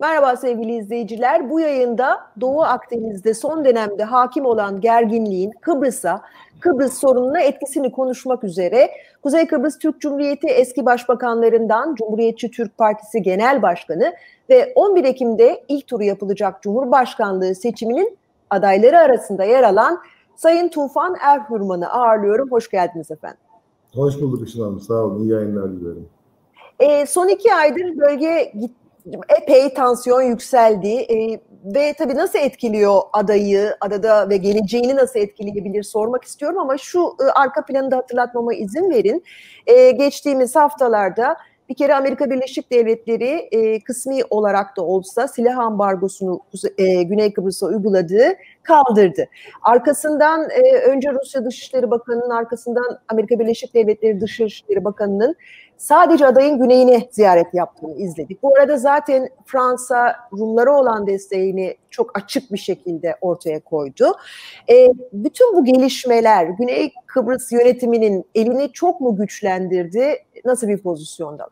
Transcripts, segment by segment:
Merhaba sevgili izleyiciler, bu yayında Doğu Akdeniz'de son dönemde hakim olan gerginliğin Kıbrıs sorununa etkisini konuşmak üzere Kuzey Kıbrıs Türk Cumhuriyeti eski başbakanlarından Cumhuriyetçi Türk Partisi Genel Başkanı ve 11 Ekim'de ilk turu yapılacak Cumhurbaşkanlığı seçiminin adayları arasında yer alan Sayın Tufan Erhürman'ı ağırlıyorum. Hoş geldiniz efendim. Hoş bulduk Işın Hanım. Sağ olun. İyi yayınlar diliyorum. Son 2 aydır bölge epey tansiyon yükseldi ve tabii nasıl etkiliyor adada ve geleceğini nasıl etkileyebilir sormak istiyorum ama şu arka planı da hatırlatmama izin verin. Geçtiğimiz haftalarda bir kere Amerika Birleşik Devletleri kısmi olarak da olsa silah ambargosunu Güney Kıbrıs'a uyguladığı kaldırdı. Arkasından önce Rusya Dışişleri Bakanı'nın arkasından Amerika Birleşik Devletleri Dışişleri Bakanı'nın sadece adayın güneyine ziyaret yaptığını izledik. Bu arada zaten Fransa Rumlara olan desteğini çok açık bir şekilde ortaya koydu. Bütün bu gelişmeler Güney Kıbrıs yönetiminin elini çok mu güçlendirdi? Nasıl bir pozisyondalar?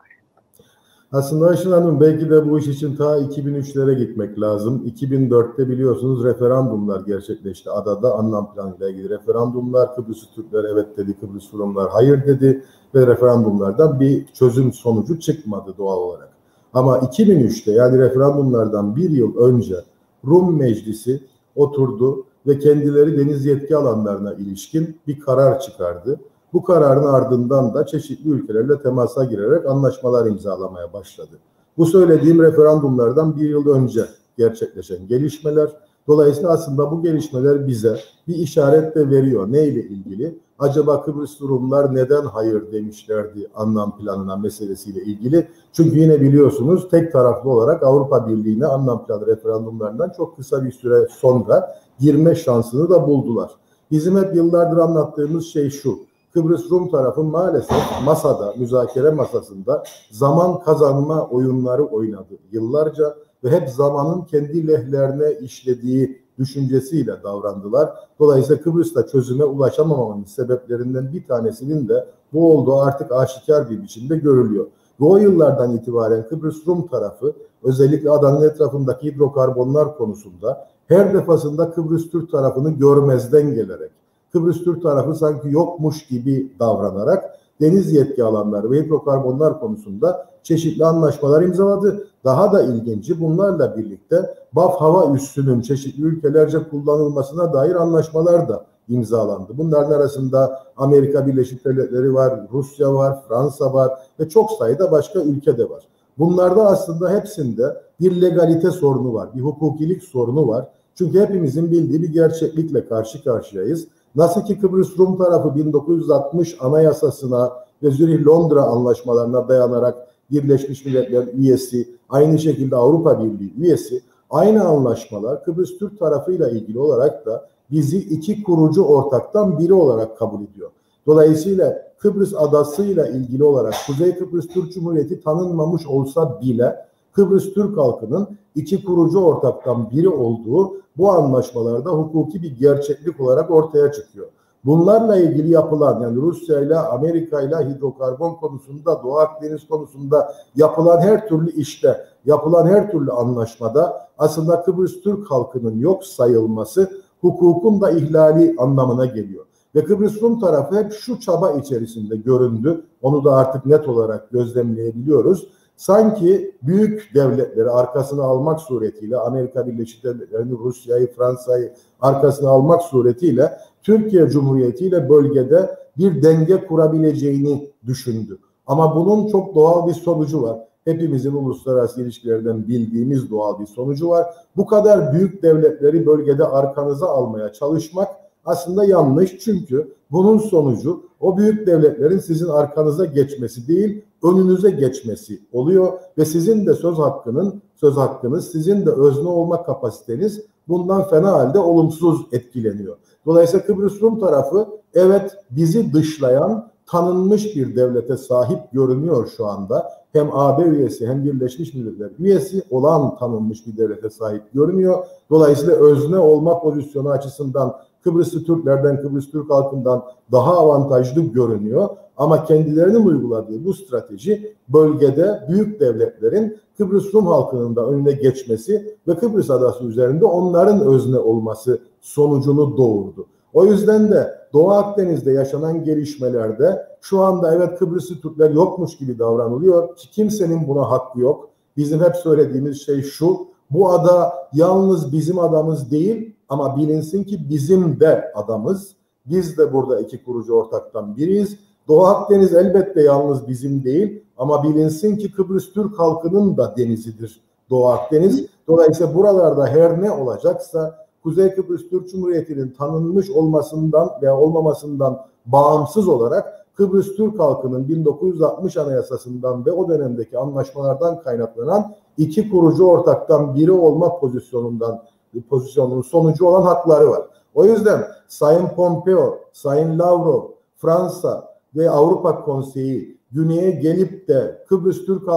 Aslında Ayşen Hanım belki de bu iş için ta 2003'lere gitmek lazım. 2004'te biliyorsunuz referandumlar gerçekleşti adada Annan Planı ile ilgili referandumlar. Kıbrıs Türkler evet dedi, Kıbrıs Rumlar hayır dedi ve referandumlardan bir çözüm sonucu çıkmadı doğal olarak. Ama 2003'te yani referandumlardan bir yıl önce Rum Meclisi oturdu ve kendileri deniz yetki alanlarına ilişkin bir karar çıkardı. Bu kararın ardından da çeşitli ülkelerle temasa girerek anlaşmalar imzalamaya başladı. Bu söylediğim referandumlardan bir yıl önce gerçekleşen gelişmeler. Dolayısıyla aslında bu gelişmeler bize bir işaret de veriyor. Ne ile ilgili? Acaba Kıbrıs Rumlar neden hayır demişlerdi Annan Planı'na meselesiyle ilgili? Çünkü yine biliyorsunuz tek taraflı olarak Avrupa Birliği'ne Annan Planı referandumlarından çok kısa bir süre sonra girme şansını da buldular. Bizim hep yıllardır anlattığımız şey şu. Kıbrıs Rum tarafı maalesef müzakere masasında zaman kazanma oyunları oynadı yıllarca ve hep zamanın kendi lehlerine işlediği düşüncesiyle davrandılar. Dolayısıyla Kıbrıs'ta çözüme ulaşamamanın sebeplerinden bir tanesinin de bu olduğu artık aşikar bir biçimde görülüyor. Ve o yıllardan itibaren Kıbrıs Rum tarafı özellikle adanın etrafındaki hidrokarbonlar konusunda her defasında Kıbrıs Türk tarafını görmezden gelerek, Kıbrıs Türk tarafı sanki yokmuş gibi davranarak deniz yetki alanları ve hidrokarbonlar konusunda çeşitli anlaşmalar imzaladı. Daha da ilginci bunlarla birlikte BAF hava üssünün çeşitli ülkelerce kullanılmasına dair anlaşmalar da imzalandı. Bunların arasında Amerika Birleşik Devletleri var, Rusya var, Fransa var ve çok sayıda başka ülke de var. Bunlarda aslında hepsinde bir legalite sorunu var, bir hukukilik sorunu var. Çünkü hepimizin bildiği bir gerçeklikle karşı karşıyayız. Nasıl ki Kıbrıs Rum tarafı 1960 Anayasasına ve Zürih Londra anlaşmalarına dayanarak Birleşmiş Milletler üyesi, aynı şekilde Avrupa Birliği üyesi, aynı anlaşmalar Kıbrıs Türk tarafıyla ilgili olarak da bizi iki kurucu ortaktan biri olarak kabul ediyor. Dolayısıyla Kıbrıs adasıyla ilgili olarak Kuzey Kıbrıs Türk Cumhuriyeti tanınmamış olsa bile Kıbrıs Türk halkının iki kurucu ortaktan biri olduğu bu anlaşmalarda hukuki bir gerçeklik olarak ortaya çıkıyor. Bunlarla ilgili yapılan yani Rusya ile Amerika ile hidrokarbon konusunda Doğu Akdeniz konusunda yapılan her türlü işte yapılan her türlü anlaşmada aslında Kıbrıs Türk halkının yok sayılması hukukun da ihlali anlamına geliyor. Ve Kıbrıs Rum tarafı hep şu çaba içerisinde göründü. Onu da artık net olarak gözlemleyebiliyoruz. Sanki büyük devletleri arkasına almak suretiyle Amerika Birleşik Devletleri'ni, Rusya'yı, Fransa'yı arkasına almak suretiyle Türkiye Cumhuriyeti ile bölgede bir denge kurabileceğini düşündü. Ama bunun çok doğal bir sonucu var. Hepimizin uluslararası ilişkilerden bildiğimiz doğal bir sonucu var. Bu kadar büyük devletleri bölgede arkanıza almaya çalışmak aslında yanlış çünkü bunun sonucu o büyük devletlerin sizin arkanıza geçmesi değil, önünüze geçmesi oluyor ve sizin de söz hakkınız, sizin de özne olma kapasiteniz bundan fena halde olumsuz etkileniyor. Dolayısıyla Kıbrıs Rum tarafı evet bizi dışlayan tanınmış bir devlete sahip görünüyor şu anda. Hem AB üyesi hem Birleşmiş Milletler üyesi olan tanınmış bir devlete sahip görünüyor. Dolayısıyla özne olma pozisyonu açısından Kıbrıslı Türklerden, Kıbrıs Türk halkından daha avantajlı görünüyor. Ama kendilerinin uyguladığı bu strateji bölgede büyük devletlerin Kıbrıs Rum halkının da önüne geçmesi ve Kıbrıs adası üzerinde onların özne olması sonucunu doğurdu. O yüzden de Doğu Akdeniz'de yaşanan gelişmelerde şu anda evet Kıbrıslı Türkler yokmuş gibi davranılıyor ki kimsenin buna hakkı yok. Bizim hep söylediğimiz şey şu, bu ada yalnız bizim adamız değil ama bilinsin ki bizim de adamız. Biz de burada iki kurucu ortaktan biriyiz. Doğu Akdeniz elbette yalnız bizim değil ama bilinsin ki Kıbrıs Türk halkının da denizidir Doğu Akdeniz. Dolayısıyla buralarda her ne olacaksa Kuzey Kıbrıs Türk Cumhuriyeti'nin tanınmış olmasından veya olmamasından bağımsız olarak Kıbrıs Türk halkının 1960 Anayasası'ndan ve o dönemdeki anlaşmalardan kaynaklanan iki kurucu ortaktan biri olma pozisyonunun sonucu olan hakları var. O yüzden Sayın Pompeo, Sayın Lavrov, Fransa ve Avrupa Konseyi güneye gelip de Kıbrıs Türk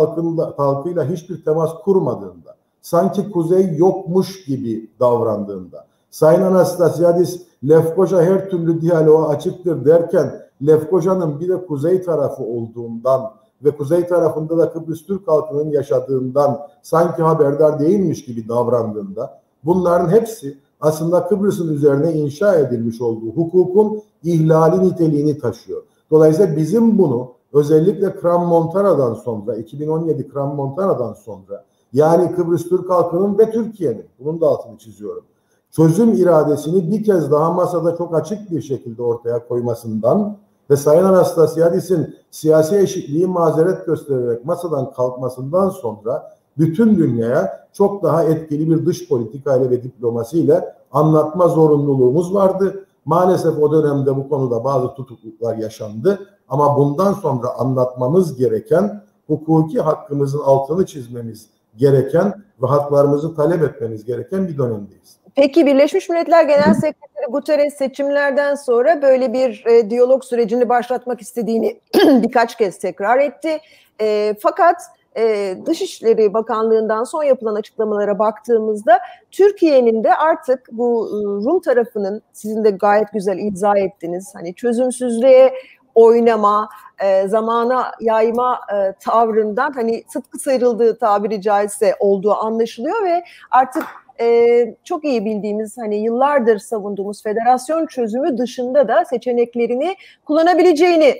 halkıyla hiçbir temas kurmadığında, sanki kuzey yokmuş gibi davrandığında, Sayın Anastasiadis Lefkoşa her türlü diyaloğa açıktır derken Lefkoşa'nın bir de kuzey tarafı olduğundan ve kuzey tarafında da Kıbrıs Türk halkının yaşadığından sanki haberdar değilmiş gibi davrandığında, bunların hepsi aslında Kıbrıs'ın üzerine inşa edilmiş olduğu hukukun ihlali niteliğini taşıyor. Dolayısıyla bizim bunu özellikle Kram-Montana'dan sonra, 2017 Kram-Montana'dan sonra, yani Kıbrıs Türk halkının ve Türkiye'nin, bunun da altını çiziyorum, çözüm iradesini bir kez daha masada çok açık bir şekilde ortaya koymasından ve Sayın Anastasiadis'in siyasi eşitliği mazeret göstererek masadan kalkmasından sonra bütün dünyaya çok daha etkili bir dış politikayla ve diplomasiyle anlatma zorunluluğumuz vardı. Maalesef o dönemde bu konuda bazı tutukluklar yaşandı ama bundan sonra anlatmamız gereken, hukuki hakkımızın altını çizmemiz gereken ve haklarımızı talep etmemiz gereken bir dönemdeyiz. Peki Birleşmiş Milletler Genel Sekreteri Guterres seçimlerden sonra böyle bir diyalog sürecini başlatmak istediğini birkaç kez tekrar etti. Fakat Dışişleri Bakanlığı'ndan son yapılan açıklamalara baktığımızda Türkiye'nin de artık bu Rum tarafının, sizin de gayet güzel izah ettiniz, hani çözümsüzlüğe oynama, zamana yayma tavrından hani sıtkı sıyrıldığı, tabiri caizse, olduğu anlaşılıyor ve artık çok iyi bildiğimiz, hani yıllardır savunduğumuz federasyon çözümü dışında da seçeneklerini kullanabileceğini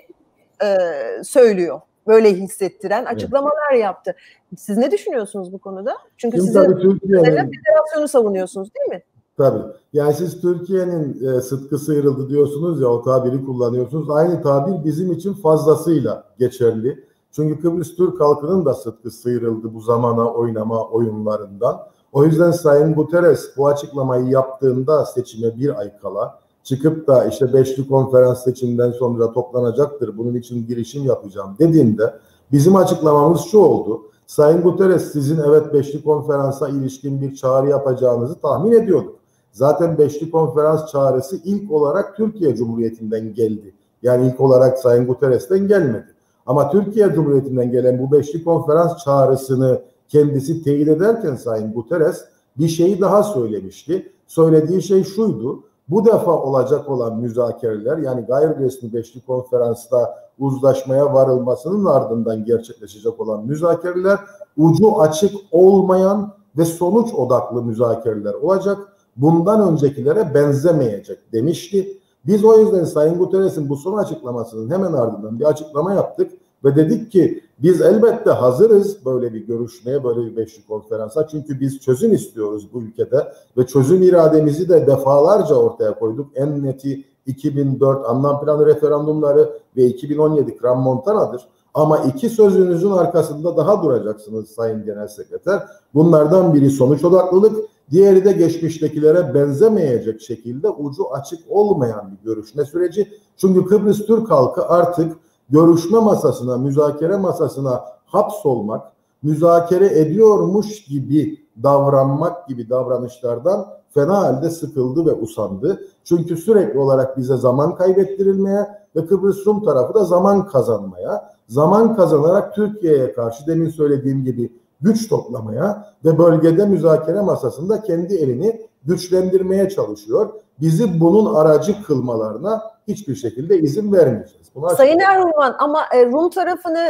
söylüyor. Böyle hissettiren açıklamalar yaptı. Siz ne düşünüyorsunuz bu konuda? Çünkü siz federasyonu savunuyorsunuz değil mi? Tabii. Yani siz Türkiye'nin sıtkı sıyrıldı diyorsunuz ya, o tabiri kullanıyorsunuz. Aynı tabir bizim için fazlasıyla geçerli. Çünkü Kıbrıs Türk halkının da sıtkı sıyrıldı bu zamana oynama oyunlarından. O yüzden Sayın Guterres bu açıklamayı yaptığında seçime bir ay kala çıkıp da işte beşli konferans seçiminden sonra toplanacaktır, bunun için girişim yapacağım dediğinde bizim açıklamamız şu oldu. Sayın Guterres, sizin evet beşli konferansa ilişkin bir çağrı yapacağınızı tahmin ediyorduk. Zaten beşli konferans çağrısı ilk olarak Türkiye Cumhuriyeti'nden geldi. Yani ilk olarak Sayın Guterres'ten gelmedi. Ama Türkiye Cumhuriyeti'nden gelen bu beşli konferans çağrısını kendisi teyit ederken Sayın Guterres bir şeyi daha söylemişti. Söylediği şey şuydu. Bu defa olacak olan müzakereler, yani gayriresmi beşli konferansta uzlaşmaya varılmasının ardından gerçekleşecek olan müzakereler, ucu açık olmayan ve sonuç odaklı müzakereler olacak. Bundan öncekilere benzemeyecek demişti. Biz o yüzden Sayın Guterres'in bu son açıklamasının hemen ardından bir açıklama yaptık ve dedik ki biz elbette hazırız böyle bir görüşmeye, böyle bir beşli konferansa. Çünkü biz çözüm istiyoruz bu ülkede ve çözüm irademizi de defalarca ortaya koyduk. En neti 2004 Annan Planı referandumları ve 2017 Kram-Montana'dır. Ama iki sözünüzün arkasında daha duracaksınız Sayın Genel Sekreter. Bunlardan biri sonuç odaklılık, diğeri de geçmiştekilere benzemeyecek şekilde ucu açık olmayan bir görüşme süreci. Çünkü Kıbrıs Türk halkı artık görüşme masasına, müzakere masasına hapsolmak, müzakere ediyormuş gibi davranmak gibi davranışlardan fena halde sıkıldı ve usandı. Çünkü sürekli olarak bize zaman kaybettirilmeye ve Kıbrıs Rum tarafı da zaman kazanmaya, zaman kazanarak Türkiye'ye karşı demin söylediğim gibi güç toplamaya ve bölgede müzakere masasında kendi elini güçlendirmeye çalışıyor. Bizi bunun aracı kılmalarına hiçbir şekilde izin vermeyeceğiz. Buna Sayın Erhürman, ama Rum tarafını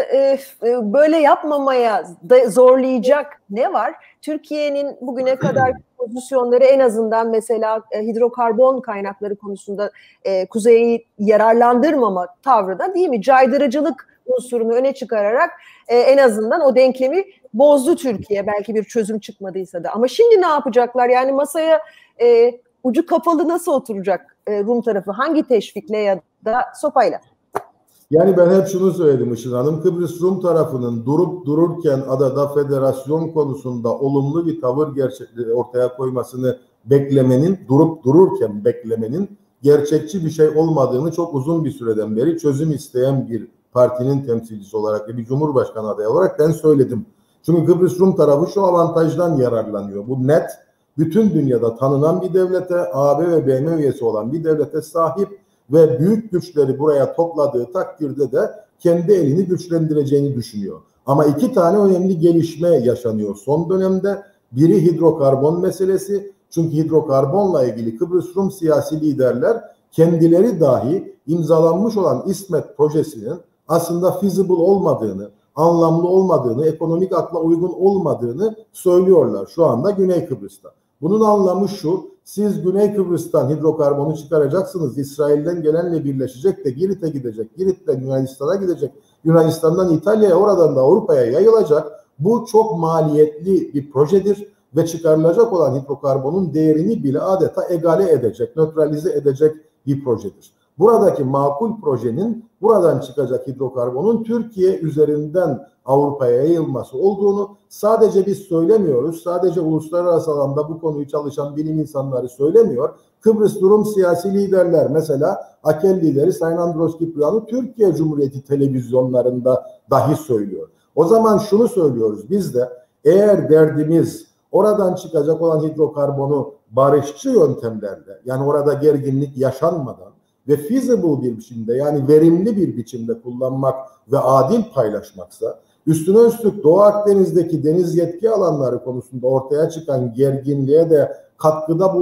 böyle yapmamaya zorlayacak ne var? Türkiye'nin bugüne kadar pozisyonları en azından mesela hidrokarbon kaynakları konusunda kuzeyi yararlandırmama tavrı da değil mi? Caydırıcılık unsurunu öne çıkararak en azından o denklemi bozdu Türkiye, belki bir çözüm çıkmadıysa da. Ama şimdi ne yapacaklar? Yani masaya ucu kapalı nasıl oturacak Rum tarafı? Hangi teşvikle ya da sopayla? Yani ben hep şunu söyledim Işın Hanım, Kıbrıs Rum tarafının durup dururken adada federasyon konusunda olumlu bir tavır ortaya koymasını beklemenin, durup dururken beklemenin gerçekçi bir şey olmadığını çok uzun bir süreden beri çözüm isteyen bir partinin temsilcisi olarak ve bir cumhurbaşkanı adayı olarak ben söyledim. Çünkü Kıbrıs Rum tarafı şu avantajdan yararlanıyor. Bu net, bütün dünyada tanınan bir devlete, AB ve BM üyesi olan bir devlete sahip ve büyük güçleri buraya topladığı takdirde de kendi elini güçlendireceğini düşünüyor. Ama iki tane önemli gelişme yaşanıyor son dönemde. Biri hidrokarbon meselesi. Çünkü hidrokarbonla ilgili Kıbrıs Rum siyasi liderler kendileri dahi imzalanmış olan İsmet projesinin aslında feasible olmadığını, anlamlı olmadığını, ekonomik akla uygun olmadığını söylüyorlar şu anda Güney Kıbrıs'ta. Bunun anlamı şu: siz Güney Kıbrıs'tan hidrokarbonu çıkaracaksınız, İsrail'den gelenle birleşecek de Girit'e gidecek, Girit'ten Yunanistan'a gidecek, Yunanistan'dan İtalya'ya, oradan da Avrupa'ya yayılacak. Bu çok maliyetli bir projedir ve çıkarılacak olan hidrokarbonun değerini bile adeta egale edecek, nötralize edecek bir projedir. Buradaki makul projenin, buradan çıkacak hidrokarbonun Türkiye üzerinden Avrupa'ya yayılması olduğunu sadece biz söylemiyoruz. Sadece uluslararası alanda bu konuyu çalışan bilim insanları söylemiyor. Kıbrıs Rum siyasi liderler, mesela Akel lideri Sayın Androski planı Türkiye Cumhuriyeti televizyonlarında dahi söylüyor. O zaman şunu söylüyoruz biz de: eğer derdimiz oradan çıkacak olan hidrokarbonu barışçı yöntemlerle, yani orada gerginlik yaşanmadan ve feasible bir biçimde, yani verimli bir biçimde kullanmak ve adil paylaşmaksa, üstüne üstlük Doğu Akdeniz'deki deniz yetki alanları konusunda ortaya çıkan gerginliğe de katkıda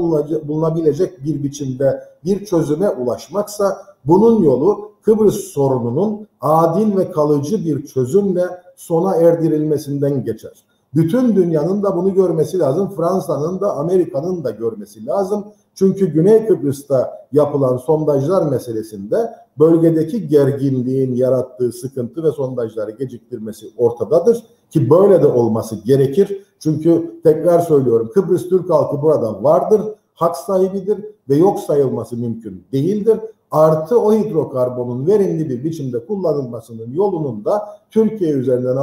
bulunabilecek bir biçimde bir çözüme ulaşmaksa, bunun yolu Kıbrıs sorununun adil ve kalıcı bir çözümle sona erdirilmesinden geçer. Bütün dünyanın da bunu görmesi lazım. Fransa'nın da Amerika'nın da görmesi lazım. Çünkü Güney Kıbrıs'ta yapılan sondajlar meselesinde bölgedeki gerginliğin yarattığı sıkıntı ve sondajları geciktirmesi ortadadır. Ki böyle de olması gerekir. Çünkü tekrar söylüyorum, Kıbrıs Türk halkı burada vardır, hak sahibidir ve yok sayılması mümkün değildir. Artı o hidrokarbonun verimli bir biçimde kullanılmasının yolunun da Türkiye üzerinden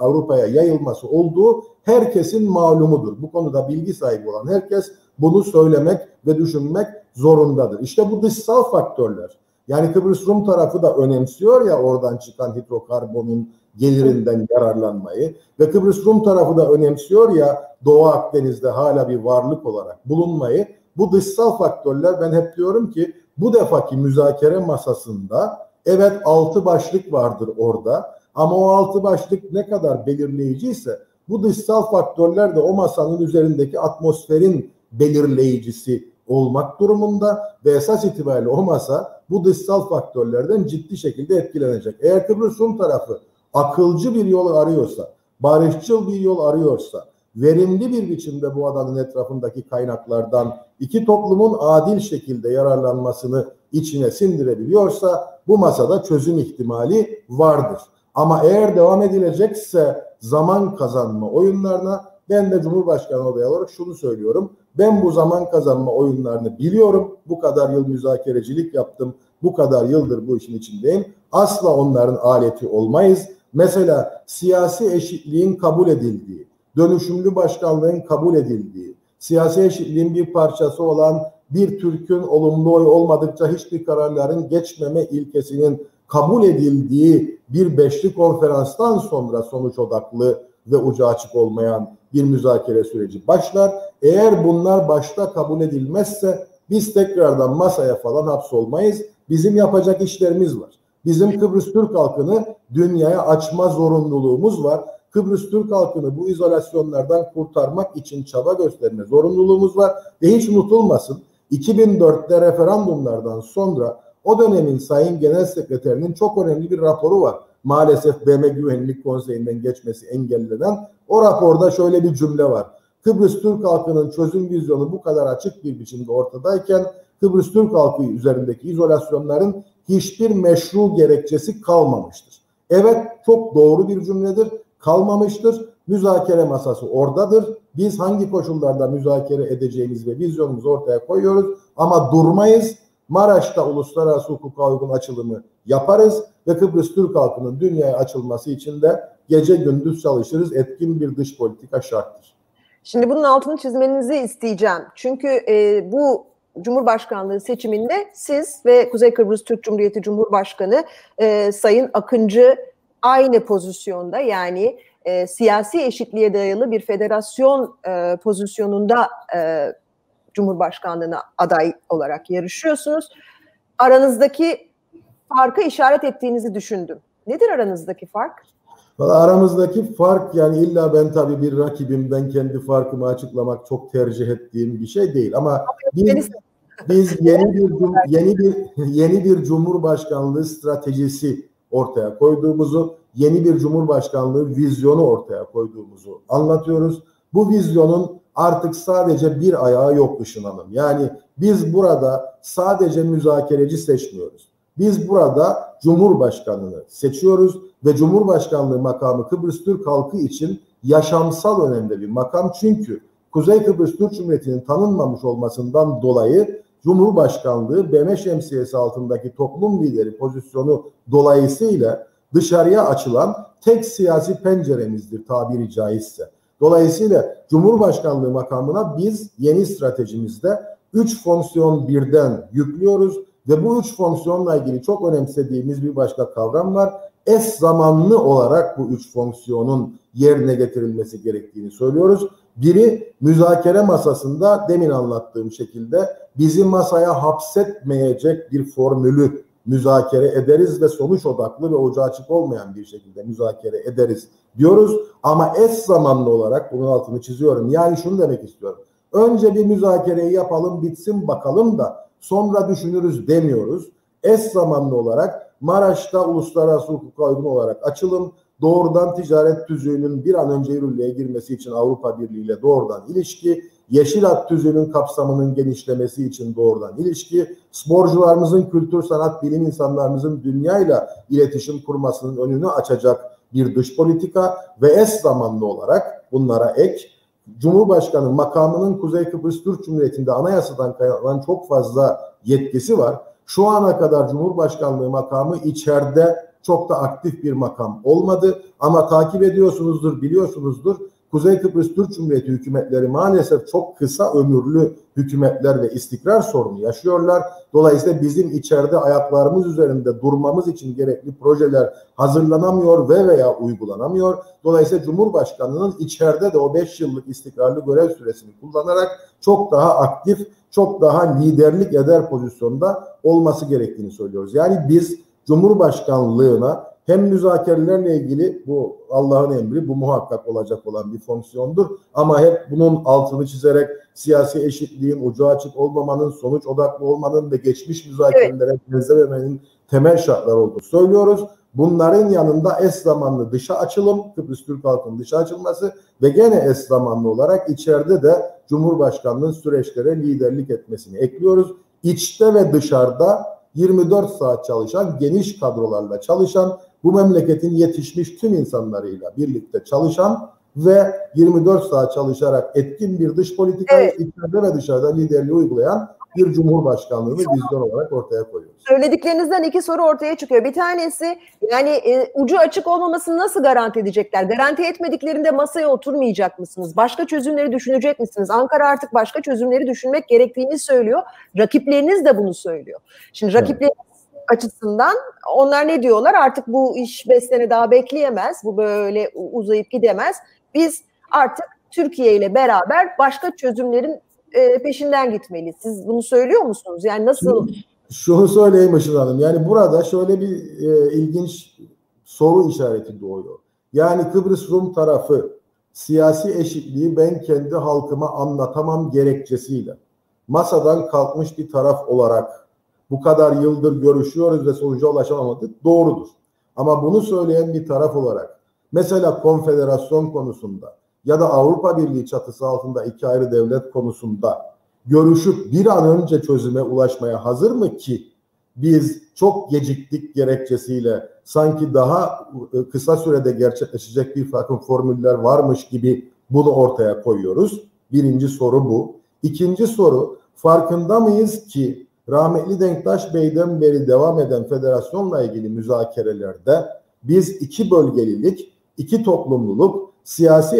Avrupa'ya yayılması olduğu herkesin malumudur. Bu konuda bilgi sahibi olan herkes bunu söylemek ve düşünmek zorundadır. İşte bu dışsal faktörler. Yani Kıbrıs Rum tarafı da önemsiyor ya oradan çıkan hidrokarbonun gelirinden yararlanmayı ve Kıbrıs Rum tarafı da önemsiyor ya Doğu Akdeniz'de hala bir varlık olarak bulunmayı. Bu dışsal faktörler, ben hep diyorum ki, bu defaki müzakere masasında evet 6 başlık vardır orada, ama o 6 başlık ne kadar belirleyiciyse bu dışsal faktörler de o masanın üzerindeki atmosferin belirleyicisi olmak durumunda ve esas itibariyle o masa bu dışsal faktörlerden ciddi şekilde etkilenecek. Eğer Kıbrıs Rum tarafı akılcı bir yol arıyorsa, barışçıl bir yol arıyorsa, verimli bir biçimde bu adanın etrafındaki kaynaklardan iki toplumun adil şekilde yararlanmasını içine sindirebiliyorsa, bu masada çözüm ihtimali vardır. Ama eğer devam edilecekse zaman kazanma oyunlarına, ben de Cumhurbaşkanı adayı olarak şunu söylüyorum: ben bu zaman kazanma oyunlarını biliyorum. Bu kadar yıl müzakerecilik yaptım. Bu kadar yıldır bu işin içindeyim. Asla onların aleti olmayız. Mesela siyasi eşitliğin kabul edildiği, dönüşümlü başkanlığın kabul edildiği, siyasi eşitliğin bir parçası olan bir Türk'ün olumlu oy olmadıkça hiçbir kararların geçmeme ilkesinin kabul edildiği bir beşli konferanstan sonra sonuç odaklı ve ucu açık olmayan bir müzakere süreci başlar. Eğer bunlar başta kabul edilmezse biz tekrardan masaya falan hapsolmayız. Bizim yapacak işlerimiz var. Bizim Kıbrıs Türk halkını dünyaya açma zorunluluğumuz var. Kıbrıs Türk halkını bu izolasyonlardan kurtarmak için çaba gösterme zorunluluğumuz var ve hiç unutulmasın, 2004'te referandumlardan sonra o dönemin Sayın Genel Sekreterinin çok önemli bir raporu var. Maalesef BM Güvenlik Konseyi'nden geçmesi engellenen o raporda şöyle bir cümle var. Kıbrıs Türk halkının çözüm vizyonu bu kadar açık bir biçimde ortadayken Kıbrıs Türk halkı üzerindeki izolasyonların hiçbir meşru gerekçesi kalmamıştır. Evet, çok doğru bir cümledir. Kalmamıştır. Müzakere masası oradadır. Biz hangi koşullarda müzakere edeceğimiz ve vizyonumuzu ortaya koyuyoruz ama durmayız. Maraş'ta uluslararası hukuka uygun açılımı yaparız ve Kıbrıs Türk halkının dünyaya açılması için de gece gündüz çalışırız. Etkin bir dış politika şarttır. Şimdi bunun altını çizmenizi isteyeceğim. Çünkü bu Cumhurbaşkanlığı seçiminde siz ve Kuzey Kıbrıs Türk Cumhuriyeti Cumhurbaşkanı Sayın Akıncı aynı pozisyonda, yani siyasi eşitliğe dayalı bir federasyon pozisyonunda Cumhurbaşkanlığına aday olarak yarışıyorsunuz. Aranızdaki farkı işaret ettiğinizi düşündüm. Nedir aranızdaki fark? Valla aramızdaki fark, yani illa ben tabii bir rakibimden kendi farkımı açıklamak çok tercih ettiğim bir şey değil ama biz yeni bir Cumhurbaşkanlığı stratejisi ortaya koyduğumuzu, yeni bir Cumhurbaşkanlığı vizyonu ortaya koyduğumuzu anlatıyoruz. Bu vizyonun artık sadece bir ayağı yok Işın Hanım. Yani biz burada sadece müzakereci seçmiyoruz. Biz burada Cumhurbaşkanını seçiyoruz ve Cumhurbaşkanlığı makamı Kıbrıs Türk halkı için yaşamsal önemde bir makam. Çünkü Kuzey Kıbrıs Türk Cumhuriyeti'nin tanınmamış olmasından dolayı Cumhurbaşkanlığı BM şemsiyesi altındaki toplum lideri pozisyonu dolayısıyla dışarıya açılan tek siyasi penceremizdir tabiri caizse. Dolayısıyla Cumhurbaşkanlığı makamına biz yeni stratejimizde 3 fonksiyon birden yüklüyoruz ve bu 3 fonksiyonla ilgili çok önemsediğimiz bir başka kavram var. Eş zamanlı olarak bu 3 fonksiyonun yerine getirilmesi gerektiğini söylüyoruz. Biri, müzakere masasında demin anlattığım şekilde bizi masaya hapsetmeyecek bir formülü müzakere ederiz ve sonuç odaklı ve ucu açık olmayan bir şekilde müzakere ederiz diyoruz. Ama eş zamanlı olarak bunun altını çiziyorum. Yani şunu demek istiyorum. Önce bir müzakereyi yapalım, bitsin bakalım da sonra düşünürüz demiyoruz. Eş zamanlı olarak Maraş'ta uluslararası hukuka uygun olarak açılım, doğrudan ticaret tüzüğünün bir an önce yürürlüğe girmesi için Avrupa Birliği ile doğrudan ilişki, yeşil hat tüzüğünün kapsamının genişlemesi için doğrudan ilişki, sporcularımızın, kültür, sanat, bilim insanlarımızın dünyayla iletişim kurmasının önünü açacak bir dış politika ve eş zamanlı olarak bunlara ek, Cumhurbaşkanı makamının Kuzey Kıbrıs Türk Cumhuriyeti'nde anayasadan kaynaklanan çok fazla yetkisi var. Şu ana kadar Cumhurbaşkanlığı makamı içeride çok da aktif bir makam olmadı ama takip ediyorsunuzdur, biliyorsunuzdur. Kuzey Kıbrıs Türk Cumhuriyeti hükümetleri maalesef çok kısa ömürlü hükümetler ve istikrar sorunu yaşıyorlar. Dolayısıyla bizim içeride ayaklarımız üzerinde durmamız için gerekli projeler hazırlanamıyor veya uygulanamıyor. Dolayısıyla Cumhurbaşkanı'nın içeride de o 5 yıllık istikrarlı görev süresini kullanarak çok daha aktif, çok daha liderlik eder pozisyonda olması gerektiğini söylüyoruz. Yani biz Cumhurbaşkanlığına hem müzakerelerle ilgili, bu Allah'ın emri, bu muhakkak olacak olan bir fonksiyondur. Ama hep bunun altını çizerek siyasi eşitliğin, ucu açık olmamanın, sonuç odaklı olmanın ve geçmiş müzakerelere benzememenin temel şartları olduğunu söylüyoruz. Bunların yanında eş zamanlı dışa açılım, Kıbrıs Türk halkının dışa açılması ve gene eş zamanlı olarak içeride de Cumhurbaşkanlığının süreçlere liderlik etmesini ekliyoruz. İçte ve dışarıda 24 saat çalışan, geniş kadrolarla çalışan, bu memleketin yetişmiş tüm insanlarıyla birlikte çalışan ve 24 saat çalışarak etkin bir dış politikayı, evet, içeride ve dışarıda liderliği uygulayan bir cumhurbaşkanlığını vizyon olarak ortaya koyuyoruz. Söylediklerinizden 2 soru ortaya çıkıyor. Bir tanesi, yani ucu açık olmamasını nasıl garanti edecekler? Garanti etmediklerinde masaya oturmayacak mısınız? Başka çözümleri düşünecek misiniz? Ankara artık başka çözümleri düşünmek gerektiğini söylüyor. Rakipleriniz de bunu söylüyor. Şimdi rakipleriniz, evet, açısından onlar ne diyorlar? Artık bu iş 5 sene daha bekleyemez. Bu böyle uzayıp gidemez. Biz artık Türkiye ile beraber başka çözümlerin peşinden gitmeliyiz. Siz bunu söylüyor musunuz? Yani nasıl? Şunu söyleyeyim Işın Hanım. Yani burada şöyle bir ilginç soru işareti doğuyor. Yani Kıbrıs Rum tarafı siyasi eşitliği ben kendi halkıma anlatamam gerekçesiyle masadan kalkmış bir taraf olarak bu kadar yıldır görüşüyoruz ve sonuca ulaşamadık, doğrudur. Ama bunu söyleyen bir taraf olarak mesela konfederasyon konusunda ya da Avrupa Birliği çatısı altında iki ayrı devlet konusunda görüşüp bir an önce çözüme ulaşmaya hazır mı ki biz çok geciktik gerekçesiyle sanki daha kısa sürede gerçekleşecek bir takım formüller varmış gibi bunu ortaya koyuyoruz. Birinci soru bu. İkinci soru, farkında mıyız ki rahmetli Denktaş Bey'den beri devam eden federasyonla ilgili müzakerelerde biz iki bölgelilik, iki toplumluluk, siyasi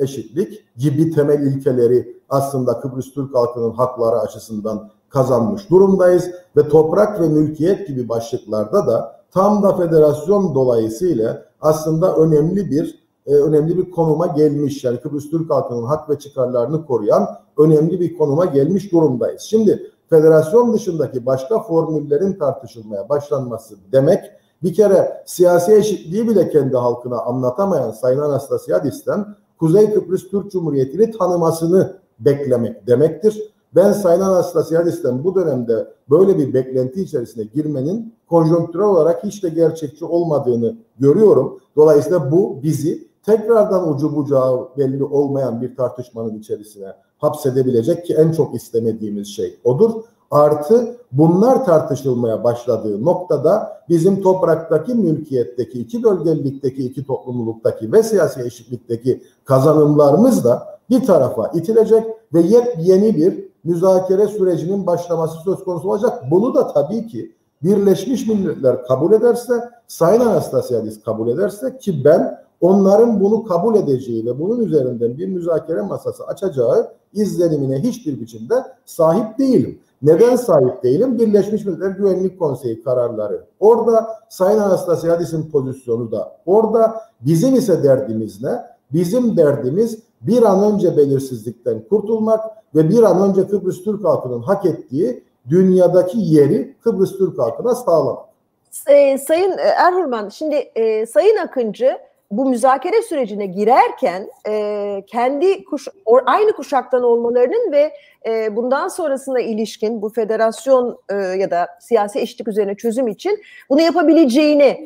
eşitlik gibi temel ilkeleri aslında Kıbrıs Türk halkının hakları açısından kazanmış durumdayız ve toprak ve mülkiyet gibi başlıklarda da tam da federasyon dolayısıyla aslında önemli bir konuma gelmiş, yani Kıbrıs Türk halkının hak ve çıkarlarını koruyan önemli bir konuma gelmiş durumdayız. Şimdi federasyon dışındaki başka formüllerin tartışılmaya başlanması demek, bir kere siyasi eşitliği bile kendi halkına anlatamayan Sayın Anastasiadis'ten Kuzey Kıbrıs Türk Cumhuriyeti'ni tanımasını beklemek demektir. Ben Sayın Anastasiadis'ten bu dönemde böyle bir beklenti içerisine girmenin konjonktürel olarak hiç de gerçekçi olmadığını görüyorum. Dolayısıyla bu bizi tekrardan ucu bucağı belli olmayan bir tartışmanın içerisine hapsedebilecek ki en çok istemediğimiz şey odur. Artı bunlar tartışılmaya başladığı noktada bizim topraktaki, mülkiyetteki, iki bölgelilikteki, iki toplumluluktaki ve siyasi eşitlikteki kazanımlarımız da bir tarafa itilecek ve yepyeni bir müzakere sürecinin başlaması söz konusu olacak. Bunu da tabii ki Birleşmiş Milletler kabul ederse, Sayın Anastasiadis kabul ederse, ki ben onların bunu kabul edeceği ve bunun üzerinden bir müzakere masası açacağı izlenimine hiçbir biçimde sahip değilim. Neden sahip değilim? Birleşmiş Milletler Güvenlik Konseyi kararları orada, Sayın Anastasiadis'in pozisyonu da orada. Bizim ise derdimiz ne? Bizim derdimiz bir an önce belirsizlikten kurtulmak ve bir an önce Kıbrıs Türk halkının hak ettiği dünyadaki yeri Kıbrıs Türk halkına sağlamak. Sayın Erhürman, şimdi Sayın Akıncı bu müzakere sürecine girerken kendi aynı kuşaktan olmalarının ve bundan sonrasına ilişkin bu federasyon ya da siyasi eşitlik üzerine çözüm için bunu yapabileceğini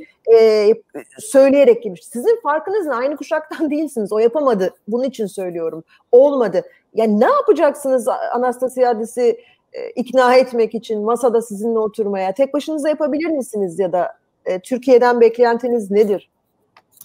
söyleyerek girmiş. Sizin farkınız ne? Aynı kuşaktan değilsiniz. O yapamadı. Bunun için söylüyorum. Olmadı. Yani ne yapacaksınız Anastasiadis'i ikna etmek için masada sizinle oturmaya? Tek başınıza yapabilir misiniz ya da Türkiye'den beklentiniz nedir?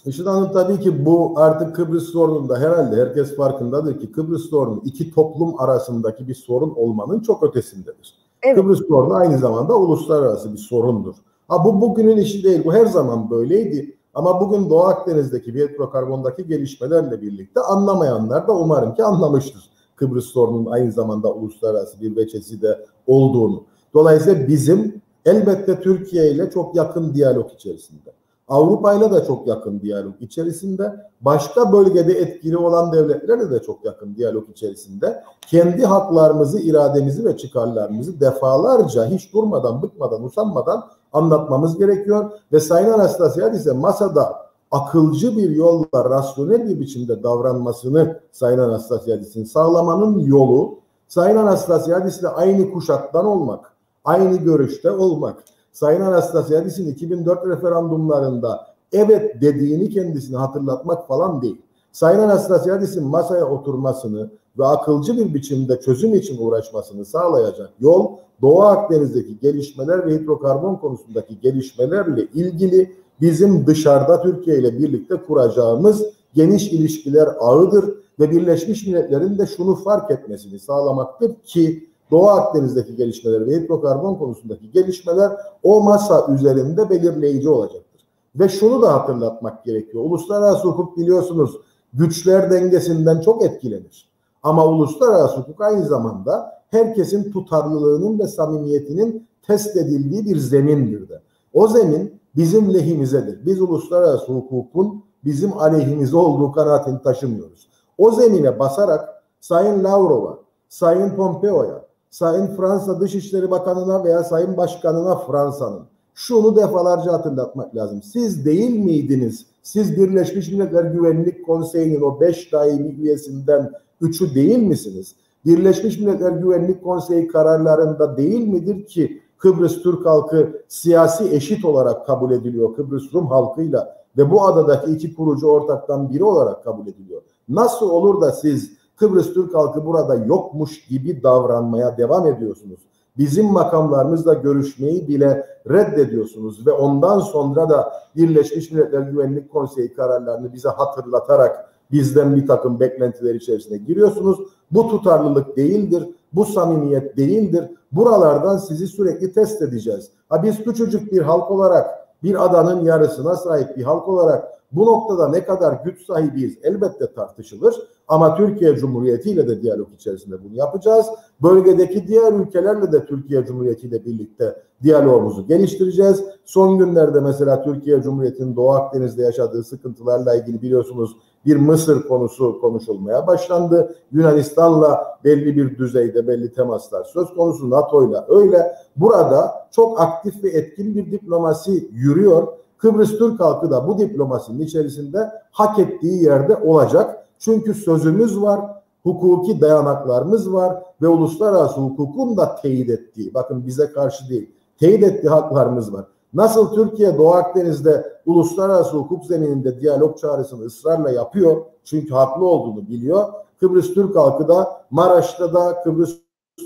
Işın Hanım, tabii ki bu artık Kıbrıs sorununda herhalde herkes farkındadır ki Kıbrıs sorunu iki toplum arasındaki bir sorun olmanın çok ötesindedir. Evet. Kıbrıs sorunu aynı zamanda uluslararası bir sorundur. Ha, bu bugünün işi değil, bu her zaman böyleydi ama bugün Doğu Akdeniz'deki petrokarbondaki gelişmelerle birlikte anlamayanlar da umarım ki anlamıştır Kıbrıs sorunun aynı zamanda uluslararası bir veçesi de olduğunu. Dolayısıyla bizim elbette Türkiye ile çok yakın diyalog içerisinde, Avrupa ile de çok yakın diyalog içerisinde, başka bölgede etkili olan devletlerle de çok yakın diyalog içerisinde kendi haklarımızı, irademizi ve çıkarlarımızı defalarca hiç durmadan, bıkmadan, usanmadan anlatmamız gerekiyor. Ve Sayın Anastasiadis ise masada akılcı bir yolla, rasyonel bir biçimde davranmasını Sayın Anastasiadis'in sağlamanın yolu, Sayın Anastasiadis ile aynı kuşaktan olmak, aynı görüşte olmak. Sayın Anastasiadis'in 2004 referandumlarında evet dediğini kendisine hatırlatmak falan değil. Sayın Anastasiadis'in masaya oturmasını ve akılcı bir biçimde çözüm için uğraşmasını sağlayacak yol, Doğu Akdeniz'deki gelişmeler ve hidrokarbon konusundaki gelişmelerle ilgili bizim dışarıda Türkiye ile birlikte kuracağımız geniş ilişkiler ağıdır ve Birleşmiş Milletler'in de şunu fark etmesini sağlamaktır ki Doğu Akdeniz'deki gelişmeler ve hidrokarbon konusundaki gelişmeler o masa üzerinde belirleyici olacaktır. Ve şunu da hatırlatmak gerekiyor. Uluslararası hukuk biliyorsunuz güçler dengesinden çok etkilenir. Ama uluslararası hukuk aynı zamanda herkesin tutarlılığının ve samimiyetinin test edildiği bir zemindir de. O zemin bizim lehimizedir. Biz uluslararası hukukun bizim aleyhimize olduğu kanaatini taşımıyoruz. O zemine basarak Sayın Lavrov'a, Sayın Pompeo'ya, Sayın Fransa Dışişleri Bakanı'na veya Sayın Başkanı'na Fransa'nın şunu defalarca hatırlatmak lazım. Siz değil miydiniz? Siz Birleşmiş Milletler Güvenlik Konseyi'nin o 5 daimi üyesinden 3'ü değil misiniz? Birleşmiş Milletler Güvenlik Konseyi kararlarında değil midir ki Kıbrıs Türk halkı siyasi eşit olarak kabul ediliyor Kıbrıs Rum halkıyla ve bu adadaki iki kurucu ortaktan biri olarak kabul ediliyor? Nasıl olur da siz Kıbrıs Türk halkı burada yokmuş gibi davranmaya devam ediyorsunuz? Bizim makamlarımızla görüşmeyi bile reddediyorsunuz ve ondan sonra da Birleşmiş Milletler Güvenlik Konseyi kararlarını bize hatırlatarak bizden bir takım beklentiler içerisine giriyorsunuz. Bu tutarlılık değildir, bu samimiyet değildir. Buralardan sizi sürekli test edeceğiz. Ha, biz küçücük bir halk olarak, bir adanın yarısına sahip bir halk olarak bu noktada ne kadar güç sahibiyiz elbette tartışılır. Ama Türkiye Cumhuriyeti ile de diyalog içerisinde bunu yapacağız. Bölgedeki diğer ülkelerle de Türkiye Cumhuriyeti ile birlikte diyalogumuzu geliştireceğiz. Son günlerde mesela Türkiye Cumhuriyeti'nin Doğu Akdeniz'de yaşadığı sıkıntılarla ilgili biliyorsunuz bir Mısır konusu konuşulmaya başlandı. Yunanistan'la belli bir düzeyde belli temaslar söz konusu, NATO'yla öyle. Burada çok aktif ve etkin bir diplomasi yürüyor. Kıbrıs Türk halkı da bu diplomasinin içerisinde hak ettiği yerde olacak. Çünkü sözümüz var, hukuki dayanaklarımız var ve uluslararası hukukun da teyit ettiği, bakın bize karşı değil, teyit ettiği haklarımız var. Nasıl Türkiye Doğu Akdeniz'de uluslararası hukuk zemininde diyalog çağrısını ısrarla yapıyor, çünkü haklı olduğunu biliyor, Kıbrıs Türk halkı da Maraş'ta da Kıbrıs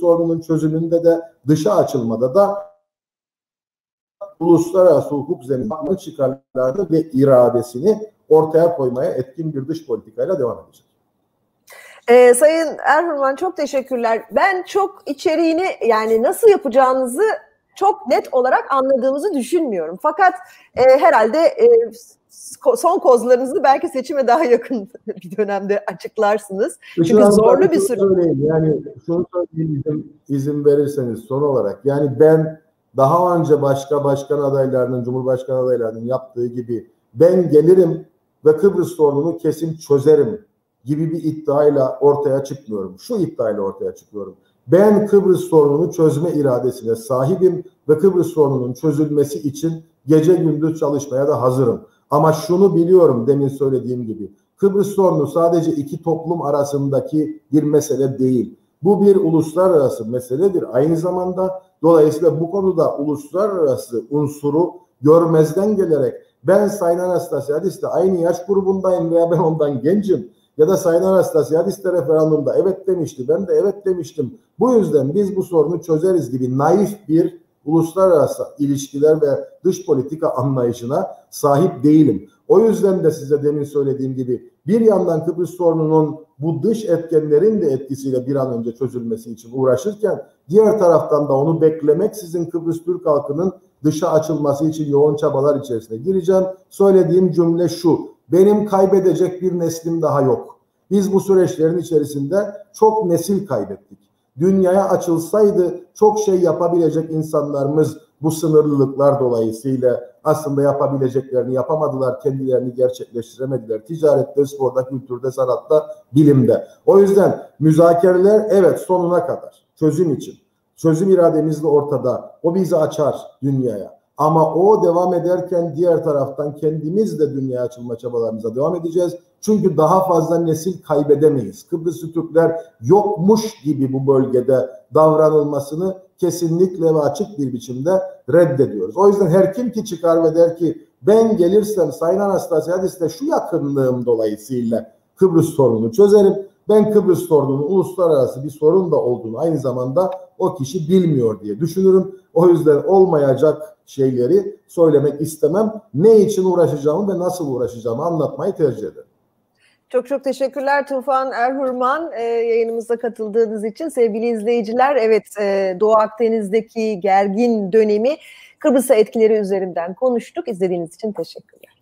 sorununun çözümünde de dışa açılmada da uluslararası hukuk zemininde çıkarlarını ve iradesini ortaya koymaya etkin bir dış politikayla devam edecek. Sayın Erhürman, çok teşekkürler. Ben çok içeriğini, yani nasıl yapacağınızı çok net olarak anladığımızı düşünmüyorum. Fakat herhalde son kozlarınızı belki seçime daha yakın bir dönemde açıklarsınız. Çünkü zorlu bir süreç. Yani şunu söyleyeyim, izin verirseniz son olarak. Yani ben daha önce başka başkan adaylarının, cumhurbaşkanı adaylarının yaptığı gibi ben gelirim ve Kıbrıs sorununu kesin çözerim gibi bir iddiayla ortaya çıkmıyorum. Şu iddiayla ortaya çıkıyorum. Ben Kıbrıs sorununu çözme iradesine sahibim ve Kıbrıs sorununun çözülmesi için gece gündüz çalışmaya da hazırım. Ama şunu biliyorum, demin söylediğim gibi. Kıbrıs sorunu sadece iki toplum arasındaki bir mesele değil. Bu bir uluslararası meseledir aynı zamanda. Dolayısıyla bu konuda uluslararası unsuru görmezden gelerek, ben Sayın Anastasiadis'le aynı yaş grubundayım veya ben ondan gencim ya da Sayın Anastasiadis de referandumda evet demişti, ben de evet demiştim, bu yüzden biz bu sorunu çözeriz gibi naif bir uluslararası ilişkiler ve dış politika anlayışına sahip değilim. O yüzden de size demin söylediğim gibi bir yandan Kıbrıs sorununun bu dış etkenlerin de etkisiyle bir an önce çözülmesi için uğraşırken diğer taraftan da onu beklemeksizin Kıbrıs Türk halkının dışa açılması için yoğun çabalar içerisine gireceğim. Söylediğim cümle şu: benim kaybedecek bir neslim daha yok. Biz bu süreçlerin içerisinde çok nesil kaybettik. Dünyaya açılsaydı çok şey yapabilecek insanlarımız bu sınırlılıklar dolayısıyla aslında yapabileceklerini yapamadılar, kendilerini gerçekleştiremediler. Ticarette, sporda, kültürde, sanatta, bilimde. O yüzden müzakereler evet sonuna kadar çözüm için. Çözüm irademizle ortada. O bizi açar dünyaya. Ama o devam ederken diğer taraftan kendimiz de dünyaya açılma çabalarımıza devam edeceğiz. Çünkü daha fazla nesil kaybedemeyiz. Kıbrıslı Türkler yokmuş gibi bu bölgede davranılmasını kesinlikle ve açık bir biçimde reddediyoruz. O yüzden her kim ki çıkar ve der ki ben gelirsem Sayın Anastasiadis'le şu yakınlığım dolayısıyla Kıbrıs sorunu çözerim, ben Kıbrıs sorununun uluslararası bir sorun da olduğunu aynı zamanda o kişi bilmiyor diye düşünürüm. O yüzden olmayacak şeyleri söylemek istemem. Ne için uğraşacağımı ve nasıl uğraşacağımı anlatmayı tercih ederim. Çok çok teşekkürler Tufan Erhürman yayınımıza katıldığınız için. Sevgili izleyiciler, evet, Doğu Akdeniz'deki gergin dönemi, Kıbrıs'a etkileri üzerinden konuştuk. İzlediğiniz için teşekkürler.